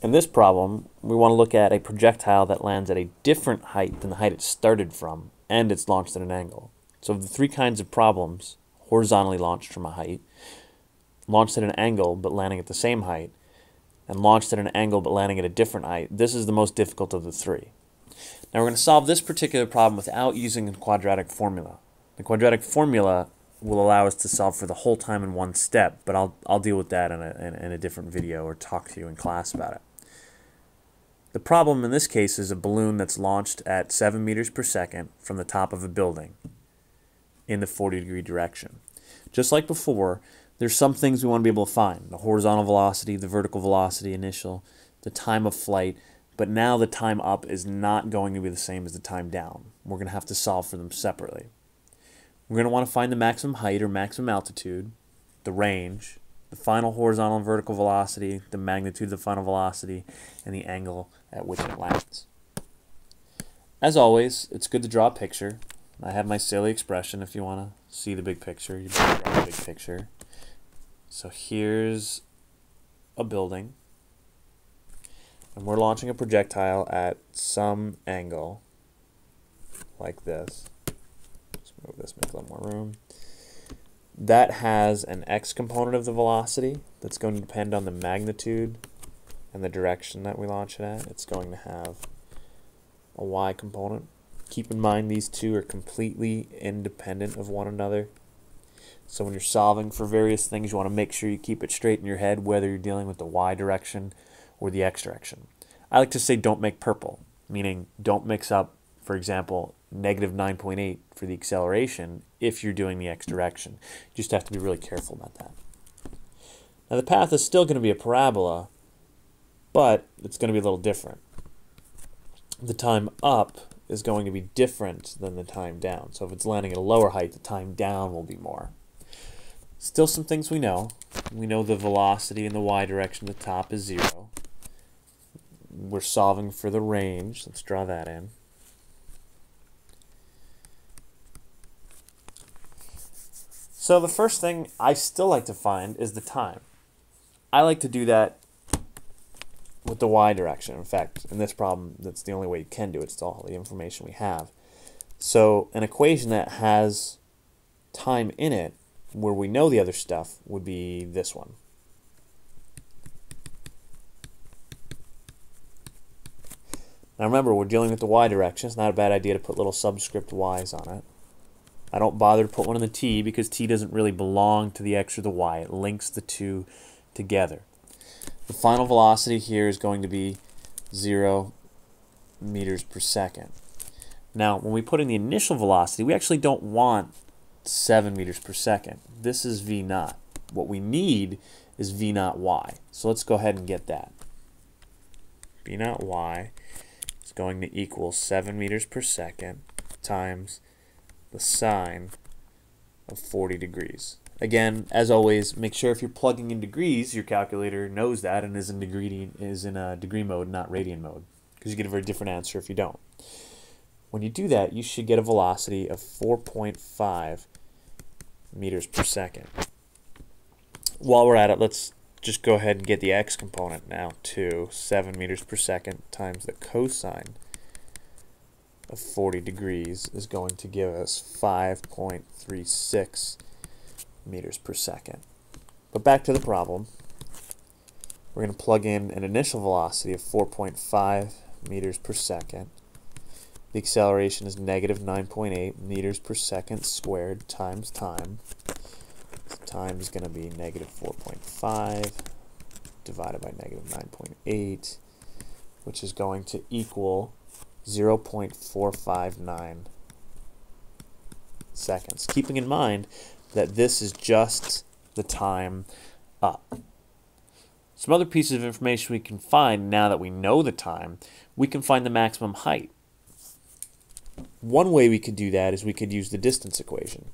In this problem, we want to look at a projectile that lands at a different height than the height it started from, and it's launched at an angle. So of the three kinds of problems, horizontally launched from a height, launched at an angle but landing at the same height, and launched at an angle but landing at a different height, this is the most difficult of the three. Now we're going to solve this particular problem without using a quadratic formula. The quadratic formula will allow us to solve for the whole time in one step, but I'll deal with that in a different video or talk to you in class about it. The problem in this case is a balloon that's launched at 7 meters per second from the top of a building in the 40-degree direction. Just like before, there's some things we want to be able to find: the horizontal velocity, the vertical velocity initial, the time of flight, but now the time up is not going to be the same as the time down. We're going to have to solve for them separately. We're going to want to find the maximum height or maximum altitude, the range, the final horizontal and vertical velocity, the magnitude of the final velocity, and the angle at which it lands. As always, it's good to draw a picture. I have my silly expression. If you want to see the big picture, you draw the big picture. So here's a building, and we're launching a projectile at some angle like this. Let's move this, make a little more room. That has an x component of the velocity that's going to depend on the magnitude and the direction that we launch it at. It's going to have a y component. Keep in mind these two are completely independent of one another. So when you're solving for various things, you want to make sure you keep it straight in your head, whether you're dealing with the y direction or the x direction. I like to say don't make purple, meaning don't mix up, for example, -9.8 for the acceleration if you're doing the x direction. You just have to be really careful about that. Now the path is still going to be a parabola, but it's going to be a little different. The time up is going to be different than the time down. So if it's landing at a lower height, the time down will be more. Still some things we know. We know the velocity in the y direction at the top is 0. We're solving for the range. Let's draw that in. So the first thing I still like to find is the time. I like to do that with the y direction. In fact, in this problem, that's the only way you can do it. It's all the information we have. So an equation that has time in it, where we know the other stuff, would be this one. Now remember, we're dealing with the y direction. It's not a bad idea to put little subscript y's on it. I don't bother to put one on the t because t doesn't really belong to the x or the y. It links the two together. The final velocity here is going to be 0 meters per second. Now when we put in the initial velocity, we actually don't want 7 meters per second. This is v naught. What we need is v naught y. So let's go ahead and get that. V naught y is going to equal 7 meters per second times the sine of 40 degrees. Again, as always, make sure if you're plugging in degrees, your calculator knows that and is in degree mode, not radian mode, because you get a very different answer if you don't. When you do that, you should get a velocity of 4.5 meters per second. While we're at it, let's just go ahead and get the x component now to 7 meters per second times the cosine of 40 degrees is going to give us 5.36 meters per second. But back to the problem. We're going to plug in an initial velocity of 4.5 meters per second. The acceleration is -9.8 meters per second squared times time. So time is going to be -4.5 divided by -9.8, which is going to equal 0.459 seconds. Keeping in mind that this is just the time up. Some other pieces of information we can find now that we know the time, we can find the maximum height. One way we could do that is we could use the distance equation.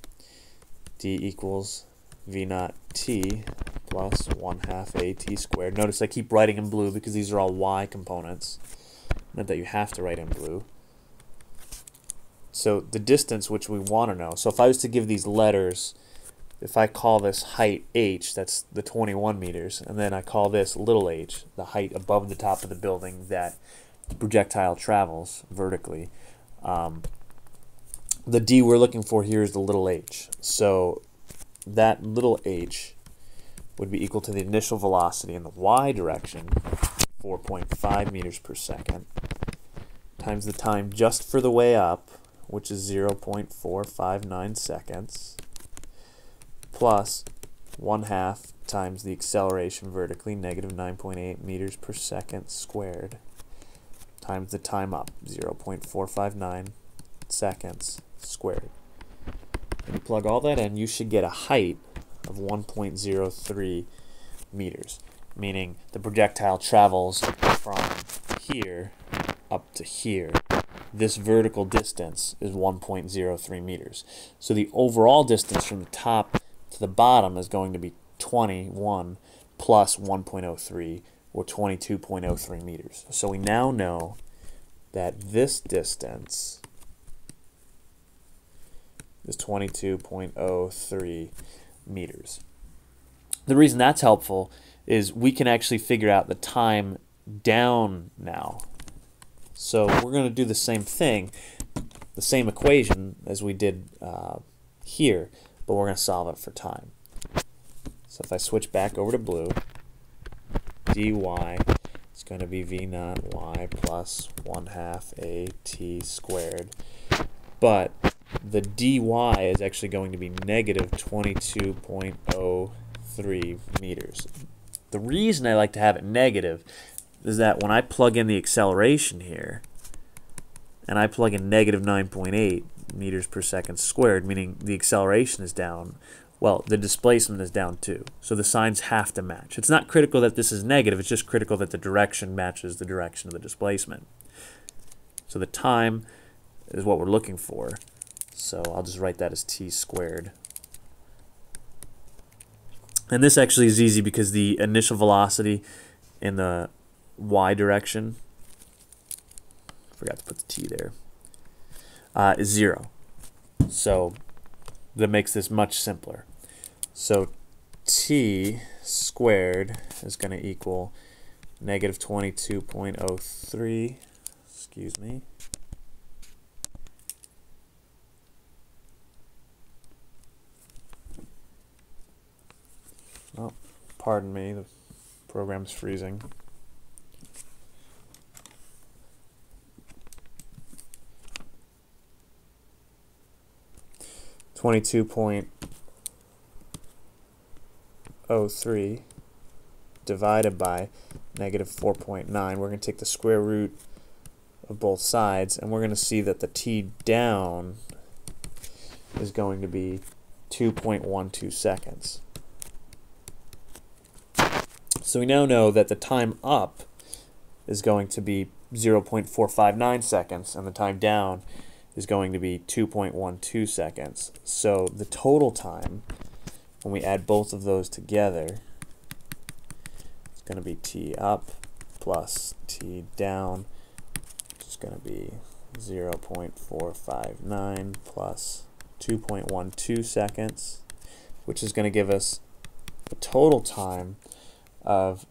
D equals v naught t plus 1/2 a t squared. Notice I keep writing in blue because these are all y components. Not that you have to write in blue. So the distance, which we want to know. So if I was to give these letters, if I call this height h, that's the 21 meters, and then I call this little h, the height above the top of the building that the projectile travels vertically, the d we're looking for here is the little h. So that little h would be equal to the initial velocity in the y direction, 4.5 meters per second, times the time just for the way up, which is 0.459 seconds, plus 1/2 times the acceleration vertically, negative 9.8 meters per second squared, times the time up, 0.459 seconds squared. When you plug all that in, you should get a height of 1.03 meters, meaning the projectile travels from here up to here. This vertical distance is 1.03 meters. So the overall distance from the top to the bottom is going to be 21 plus 1.03, or 22.03 meters. So we now know that this distance is 22.03 meters. The reason that's helpful is we can actually figure out the time down now. So we're going to do the same thing, the same equation as we did here, but we're going to solve it for time. So if I switch back over to blue, dy is going to be v naught y plus 1/2 a t squared, but the dy is actually going to be negative 22.03 meters. The reason I like to have it negative is that when I plug in the acceleration here, and I plug in negative 9.8 meters per second squared, meaning the acceleration is down, well, the displacement is down too. So the signs have to match. It's not critical that this is negative, it's just critical that the direction matches the direction of the displacement. So the time is what we're looking for. So I'll just write that as t squared. And this actually is easy because the initial velocity in the y direction, forgot to put the t there, is 0. So that makes this much simpler. So t squared is going to equal negative 22.03, excuse me, oh, pardon me, the program's freezing. .03 divided by negative 4.9. We're going to take the square root of both sides, and we're going to see that the t down is going to be 2.12 seconds. So we now know that the time up is going to be 0.459 seconds, and the time down is going to be 2.12 seconds. So the total time, when we add both of those together, it's going to be t up plus t down, which is going to be 0.459 plus 2.12 seconds, which is going to give us a total time of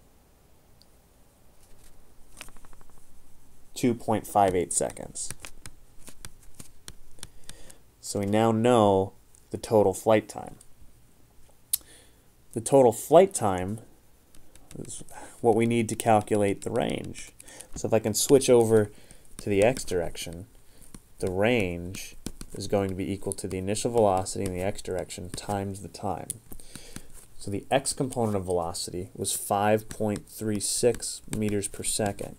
2.58 seconds. So we now know the total flight time. The total flight time is what we need to calculate the range. So if I can switch over to the x direction, the range is going to be equal to the initial velocity in the x direction times the time. So the x component of velocity was 5.36 meters per second.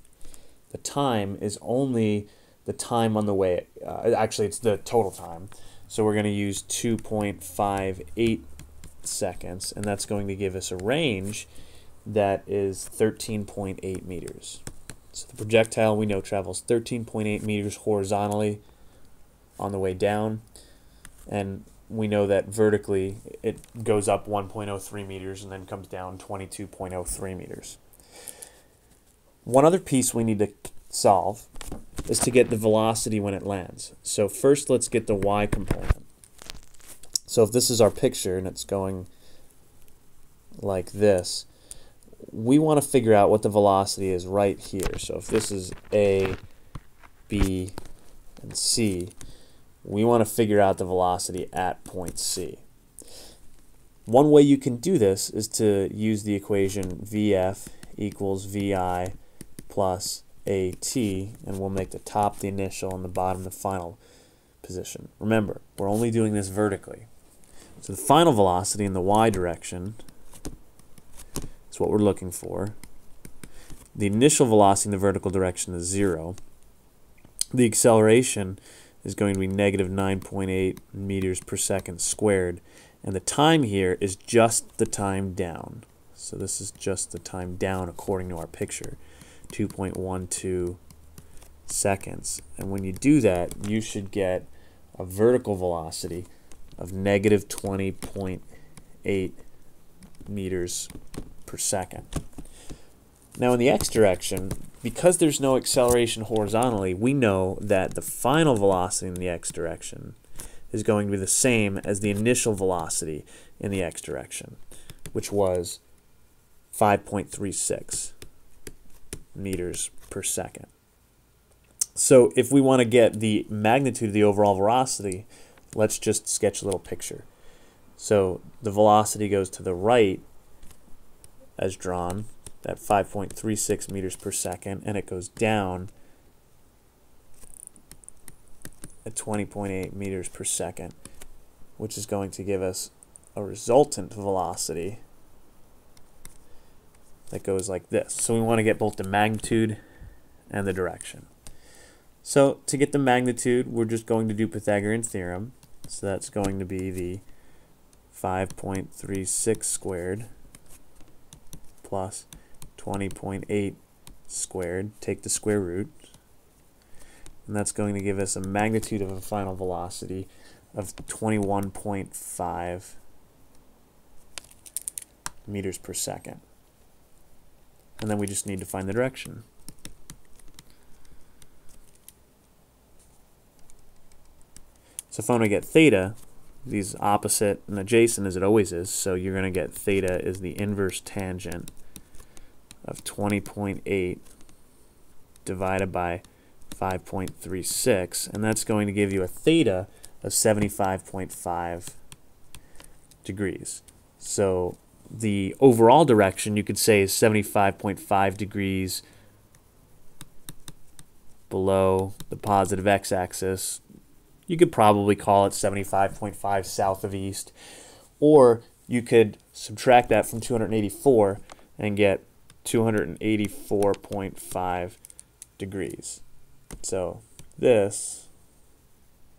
The time is only the time on the way, actually it's the total time, so we're going to use 2.58 seconds, and that's going to give us a range that is 13.8 meters. So the projectile we know travels 13.8 meters horizontally on the way down, and we know that vertically it goes up 1.03 meters and then comes down 22.03 meters. One other piece we need to solve is to get the velocity when it lands. So first let's get the y component. So if this is our picture and it's going like this, we want to figure out what the velocity is right here. So if this is A, B, and C, we want to figure out the velocity at point C. One way you can do this is to use the equation VF equals VI plus AT, and we'll make the top the initial and the bottom the final position. Remember, we're only doing this vertically. So the final velocity in the y direction is what we're looking for. The initial velocity in the vertical direction is 0. The acceleration is going to be negative 9.8 meters per second squared. And the time here is just the time down. So this is just the time down according to our picture, 2.12 seconds. And when you do that, you should get a vertical velocity of negative 20.8 meters per second. Now in the x direction, because there's no acceleration horizontally, we know that the final velocity in the x direction is going to be the same as the initial velocity in the x direction, which was 5.36 meters per second. So if we want to get the magnitude of the overall velocity, let's just sketch a little picture. So the velocity goes to the right as drawn at 5.36 meters per second, and it goes down at 20.8 meters per second, which is going to give us a resultant velocity that goes like this. So we want to get both the magnitude and the direction. So to get the magnitude, we're just going to do Pythagorean theorem. So that's going to be the 5.36 squared plus 20.8 squared. Take the square root. And that's going to give us a magnitude of a final velocity of 21.5 meters per second. And then we just need to find the direction. So if I want to get theta, these opposite and adjacent as it always is, so you're going to get theta is the inverse tangent of 20.8 divided by 5.36, and that's going to give you a theta of 75.5 degrees. So the overall direction you could say is 75.5 degrees below the positive x-axis. You could probably call it 75.5 south of east, or you could subtract that from 284 and get 284.5 degrees. So this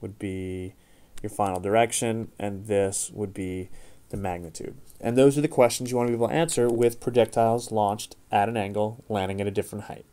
would be your final direction, and this would be the magnitude. And those are the questions you want to be able to answer with projectiles launched at an angle landing at a different height.